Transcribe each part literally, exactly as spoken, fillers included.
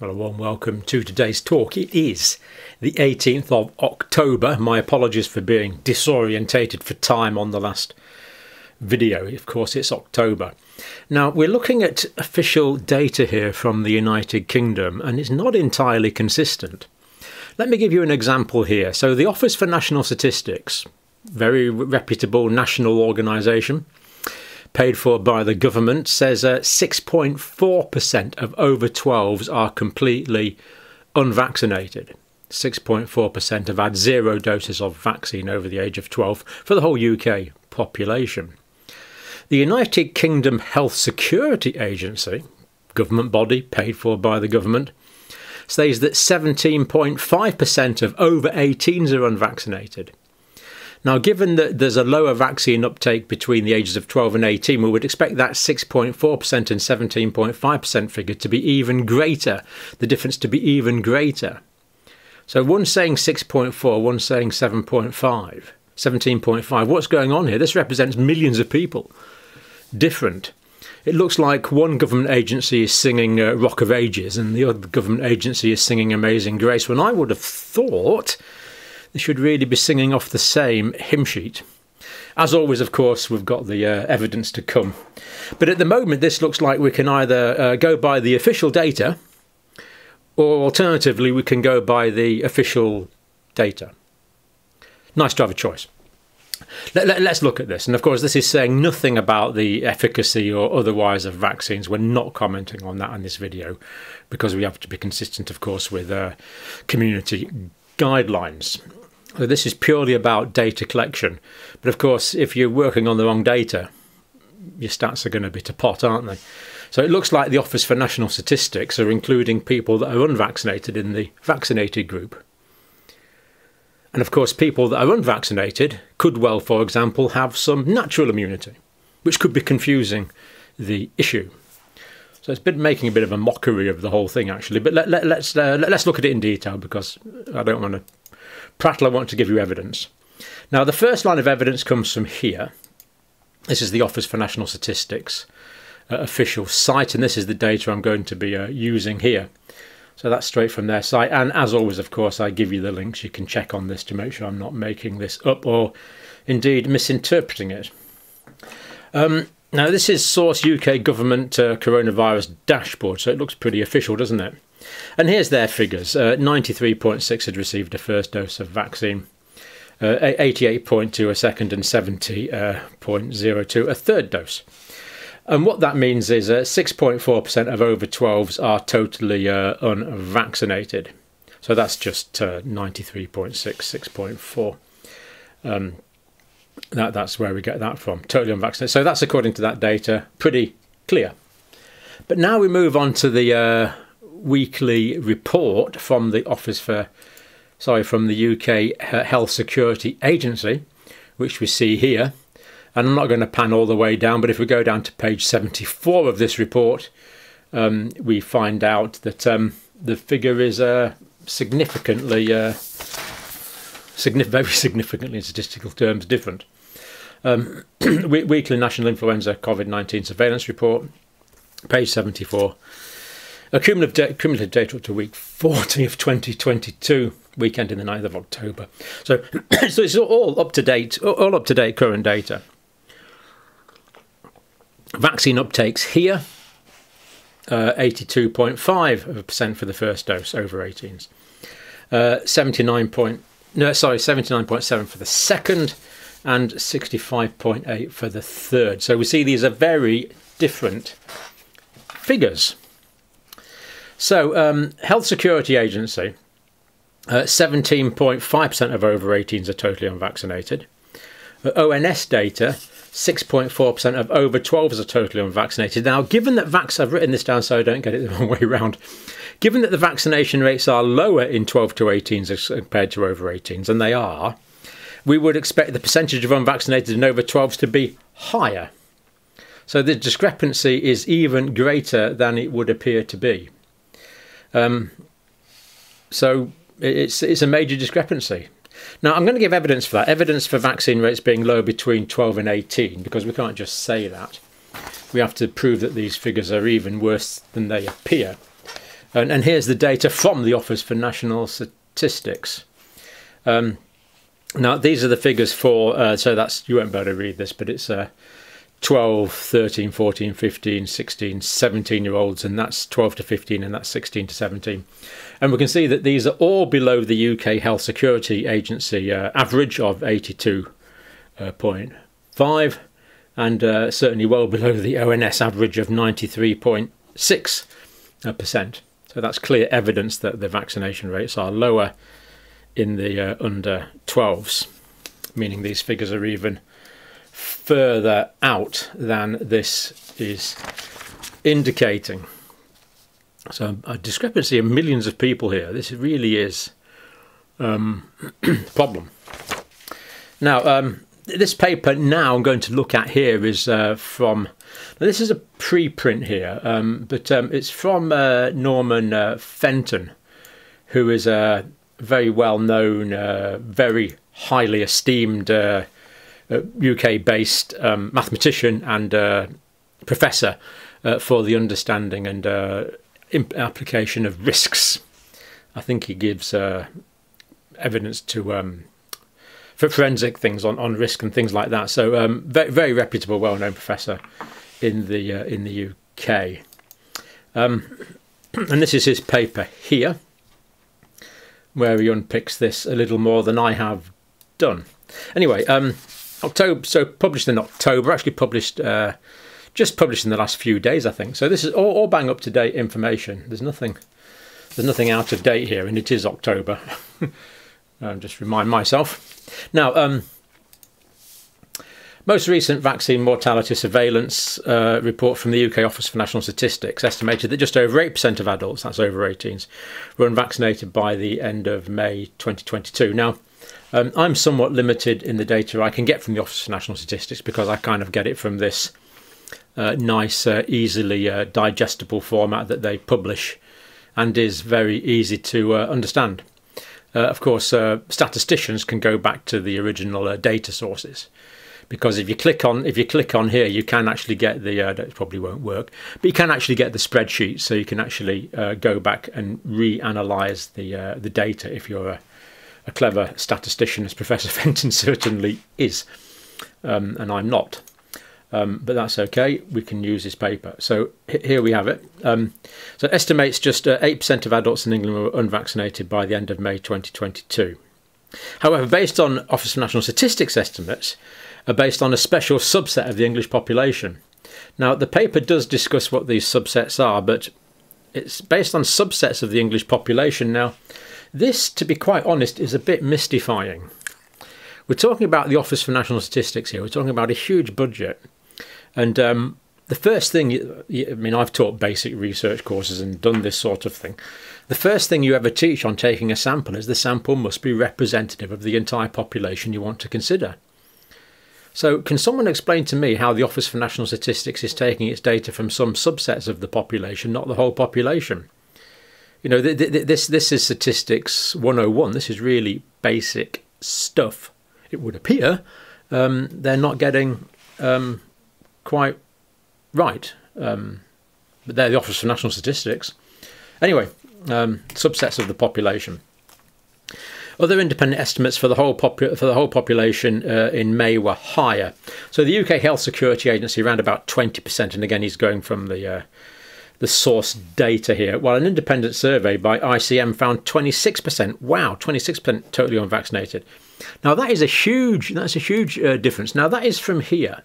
Well, a warm welcome to today's talk. It is the eighteenth of October. My apologies for being disorientated for time on the last video. Of course, it's October. Now, we're looking at official data here from the United Kingdom, and it's not entirely consistent. Let me give you an example here. So the Office for National Statistics, very reputable national organisation, paid for by the government, says uh, six point four percent of over twelves are completely unvaccinated. six point four percent have had zero doses of vaccine over the age of twelve for the whole U K population. The United Kingdom Health Security Agency, government body paid for by the government, says that seventeen point five percent of over eighteens are unvaccinated. Now, given that there's a lower vaccine uptake between the ages of twelve and eighteen, we would expect that six point four percent and seventeen point five percent figure to be even greater, the difference to be even greater. So one saying six point four, one saying seven point five, seventeen point five. What's going on here? This represents millions of people. Different. It looks like one government agency is singing uh, Rock of Ages and the other government agency is singing Amazing Grace, when I would have thought they should really be singing off the same hymn sheet. As always, of course, we've got the uh, evidence to come. But at the moment, this looks like we can either uh, go by the official data, or alternatively, we can go by the official data. Nice to have a choice. Let, let, let's look at this. And of course, this is saying nothing about the efficacy or otherwise of vaccines. We're not commenting on that in this video, because we have to be consistent, of course, with uh, community guidelines. So this is purely about data collection, but of course if you're working on the wrong data, your stats are going to be to pot, aren't they? So it looks like the Office for National Statistics are including people that are unvaccinated in the vaccinated group, and of course people that are unvaccinated could well, for example, have some natural immunity, which could be confusing the issue. So it's been making a bit of a mockery of the whole thing actually, but let, let, let's uh, let, let's look at it in detail, because I don't want to prattle, I want to give you evidence. Now, the first line of evidence comes from here. This is the Office for National Statistics uh, official site, and this is the data I'm going to be uh, using here. So that's straight from their site, and as always, of course, I give you the links. You can check on this to make sure I'm not making this up or indeed misinterpreting it. Um, now, this is Source U K Government uh, Coronavirus Dashboard, so it looks pretty official, doesn't it? And here's their figures. ninety-three point six had received a first dose of vaccine, eighty-eight point two uh, a second, and seventy point zero two uh, a third dose. And what that means is six point four percent uh, of over twelves are totally uh, unvaccinated. So that's just ninety-three point six, six point four. Um, that, that's where we get that from, totally unvaccinated. So that's according to that data, pretty clear. But now we move on to the Uh, weekly report from the office for sorry from the U K Health Security Agency, which we see here, and I'm not going to pan all the way down, but if we go down to page seventy-four of this report, um, we find out that um, the figure is uh, significantly uh, signif very significantly in statistical terms different. Um, weekly National Influenza COVID nineteen Surveillance Report, page seventy-four. A cumulative, da cumulative data up to week forty of twenty twenty-two, weekend in the ninth of October. So, so it's all up to date, all up to date current data. Vaccine uptakes here, eighty-two point five percent uh, for the first dose over eighteens, uh, seventy-nine point no sorry seventy-nine point seven for the second, and sixty-five point eight for the third. So we see these are very different figures. So, um, Health Security Agency, seventeen point five percent uh, of over eighteens are totally unvaccinated. Uh, O N S data, six point four percent of over twelves are totally unvaccinated. Now, given that vax, I've written this down so I don't get it the wrong way around. Given that the vaccination rates are lower in twelve to eighteens as compared to over eighteens, and they are, we would expect the percentage of unvaccinated in over twelves to be higher. So the discrepancy is even greater than it would appear to be. Um, so it's, it's a major discrepancy. Now, I'm going to give evidence for that, evidence for vaccine rates being low between twelve and eighteen, because we can't just say that. We have to prove that these figures are even worse than they appear. And, and here's the data from the Office for National Statistics. Um, now, these are the figures for, uh, so that's, you won't be able to read this, but it's uh, twelve, thirteen, fourteen, fifteen, sixteen, seventeen year olds, and that's twelve to fifteen, and that's sixteen to seventeen. And we can see that these are all below the U K Health Security Agency uh, average of eighty-two point five, and uh, certainly well below the O N S average of ninety-three point six percent. So that's clear evidence that the vaccination rates are lower in the uh, under twelves, meaning these figures are even further out than this is indicating. So a discrepancy of millions of people here. This really is um, a problem. Now, um, this paper now I'm going to look at here is uh, from, now this is a preprint here, um, but um, it's from uh, Norman uh, Fenton, who is a uh, very well-known, uh, very highly esteemed uh, U K-based um, mathematician and uh, professor uh, for the understanding and uh, application of risks. I think he gives uh, evidence to um, for forensic things on, on risk and things like that. So um, very, very reputable, well-known professor in the uh, in the U K. Um, and this is his paper here, where he unpicks this a little more than I have done. Anyway, um, October, so published in October, actually published, uh, just published in the last few days, I think. So this is all, all bang up to date information. There's nothing, there's nothing out of date here, and it is October. um, just remind myself. Now, um, most recent vaccine mortality surveillance uh, report from the U K Office for National Statistics estimated that just over eight percent of adults, that's over eighteens, were unvaccinated by the end of May twenty twenty-two. Now, um, I'm somewhat limited in the data I can get from the Office for National Statistics because I kind of get it from this uh, nice, uh, easily uh, digestible format that they publish and is very easy to uh, understand. Uh, of course, uh, statisticians can go back to the original uh, data sources, because if you click on if you click on here, you can actually get the uh, that probably won't work, but you can actually get the spreadsheet, so you can actually uh, go back and reanalyze the uh, the data if you're a, a clever statistician, as Professor Fenton certainly is, um, and I'm not, um, but that's okay. We can use his paper. So here we have it. Um, so it estimates just uh, eight percent of adults in England were unvaccinated by the end of May twenty twenty-two. However, based on Office for National Statistics estimates, are based on a special subset of the English population. Now, the paper does discuss what these subsets are, but it's based on subsets of the English population. Now, this, to be quite honest, is a bit mystifying. We're talking about the Office for National Statistics here. We're talking about a huge budget. And um, the first thing, you, I mean, I've taught basic research courses and done this sort of thing. The first thing you ever teach on taking a sample is the sample must be representative of the entire population you want to consider. So can someone explain to me how the Office for National Statistics is taking its data from some subsets of the population, not the whole population? You know, th th this, this is statistics one oh one. This is really basic stuff, it would appear. Um, they're not getting um, quite right. Um, but they're the Office for National Statistics. Anyway, um, subsets of the population. Other independent estimates for the whole popu for the whole population uh, in May were higher. So the U K Health Security Agency around about twenty percent, and again he's going from the uh, the source data here. While an independent survey by I C M found twenty-six percent. Wow, twenty-six percent totally unvaccinated. Now that is a huge that's a huge uh, difference. Now that is from here.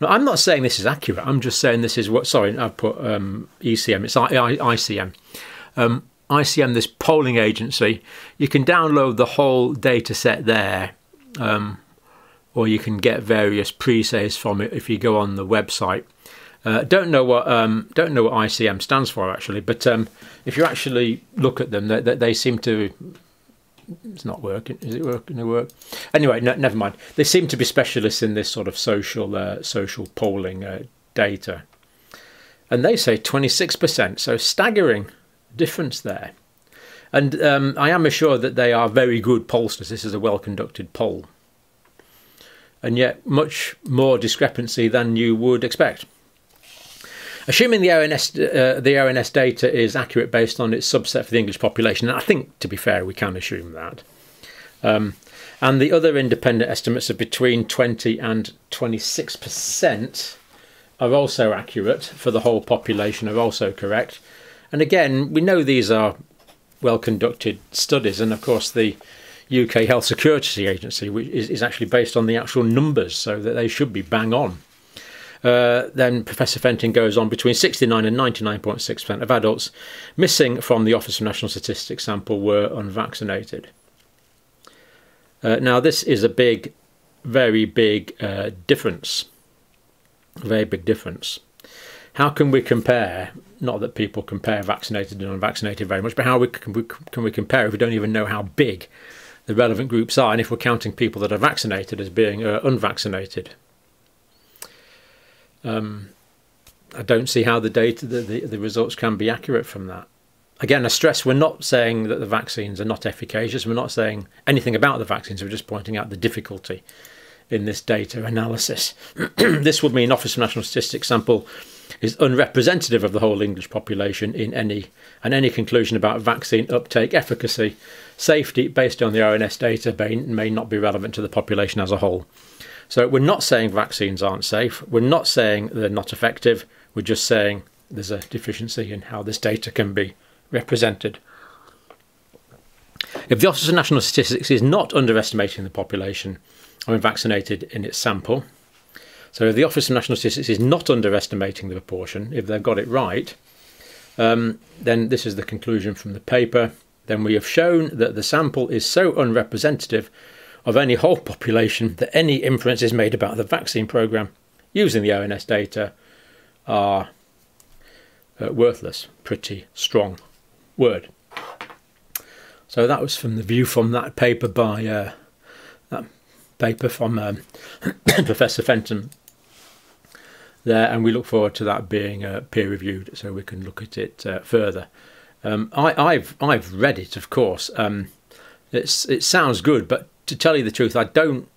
Now I'm not saying this is accurate. I'm just saying this is what. Sorry, I've put um, E C M. It's I I I C M. Um, I C M, this polling agency, you can download the whole data set there, um, or you can get various presets from it if you go on the website. Uh, don't know what um, don't know what I C M stands for actually, but um, if you actually look at them, that they, they seem to. It's not working. Is it working? It work? Anyway, no, never mind. They seem to be specialists in this sort of social uh, social polling uh, data, and they say twenty-six percent. So staggering difference there. And um, I am assured that they are very good pollsters. This is a well-conducted poll, and yet much more discrepancy than you would expect. Assuming the O N S, uh, the O N S data is accurate based on its subset for the English population, and I think, to be fair, we can assume that. Um, and the other independent estimates of between twenty and twenty-six percent are also accurate for the whole population, are also correct. And again, we know these are well-conducted studies, and of course the U K Health Security Agency, which is, is actually based on the actual numbers, so that they should be bang on. Uh, then Professor Fenton goes on, between sixty-nine and ninety-nine point six percent of adults missing from the Office for National Statistics sample were unvaccinated. Uh, now this is a big, very big uh, difference, very big difference. How can we compare? Not that people compare vaccinated and unvaccinated very much, but how we can, we, can we compare if we don't even know how big the relevant groups are, and if we're counting people that are vaccinated as being uh, unvaccinated? Um, I don't see how the data, the, the, the results can be accurate from that. Again, I stress we're not saying that the vaccines are not efficacious. We're not saying anything about the vaccines. We're just pointing out the difficulty in this data analysis. This would mean Office for National Statistics sample is unrepresentative of the whole English population in any, and any conclusion about vaccine uptake, efficacy, safety based on the O N S data may, may not be relevant to the population as a whole. So we're not saying vaccines aren't safe. We're not saying they're not effective. We're just saying there's a deficiency in how this data can be represented. If the Office of National Statistics is not underestimating the population unvaccinated in its sample, so if the Office of National Statistics is not underestimating the proportion, if they've got it right, um, then this is the conclusion from the paper. Then we have shown that the sample is so unrepresentative of any whole population that any inferences made about the vaccine programme using the O N S data are uh, worthless. Pretty strong word. So that was from the view from that paper by uh, that paper from um, Professor Fenton there, and we look forward to that being uh, peer-reviewed so we can look at it uh, further. Um, I, I've I've read it, of course. Um, it's it sounds good, but to tell you the truth, I don't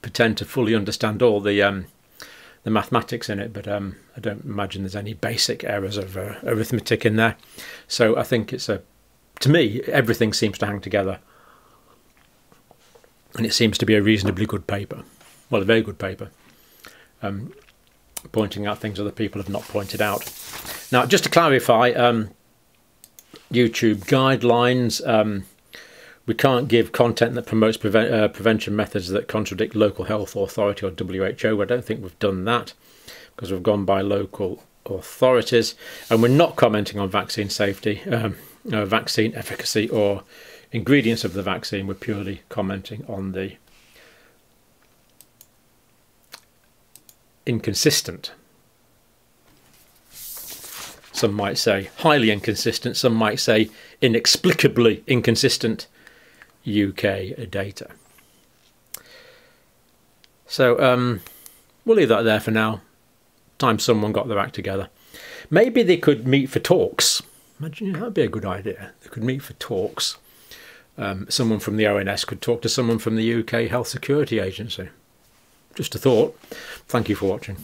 pretend to fully understand all the um, the mathematics in it. But um, I don't imagine there's any basic errors of uh, arithmetic in there. So I think it's a to me everything seems to hang together, and it seems to be a reasonably good paper. Well, a very good paper. Um, pointing out things other people have not pointed out. Now, just to clarify, um, YouTube guidelines, um, we can't give content that promotes prevent, uh, prevention methods that contradict local health authority or W H O. I don't think we've done that because we've gone by local authorities. And we're not commenting on vaccine safety, um, uh, vaccine efficacy or ingredients of the vaccine. We're purely commenting on the inconsistent, some might say highly inconsistent, some might say inexplicably inconsistent U K data. So um, we'll leave that there for now. Time someone got their act together. Maybe they could meet for talks. Imagine that'd be a good idea. They could meet for talks. Um, someone from the O N S could talk to someone from the U K Health Security Agency. Just a thought. Thank you for watching.